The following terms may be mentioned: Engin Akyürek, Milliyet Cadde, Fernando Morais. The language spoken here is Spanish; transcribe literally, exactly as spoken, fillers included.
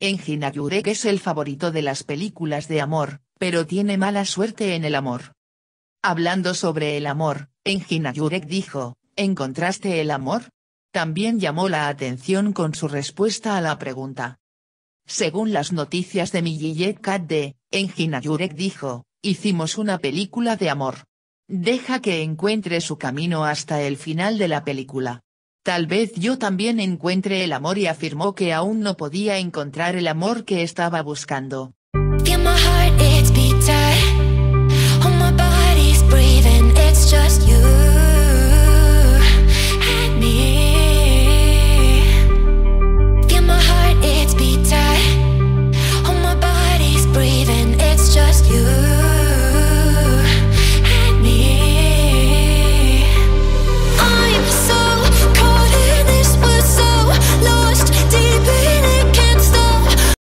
Engin Akyürek es el favorito de las películas de amor, pero tiene mala suerte en el amor. Hablando sobre el amor, Engin Akyürek dijo, ¿encontraste el amor? También llamó la atención con su respuesta a la pregunta. Según las noticias de Milliyet Cadde, Engin Akyürek dijo, hicimos una película de amor. Deja que encuentre su camino hasta el final de la película. Tal vez yo también encuentre el amor, y afirmó que aún no podía encontrar el amor que estaba buscando.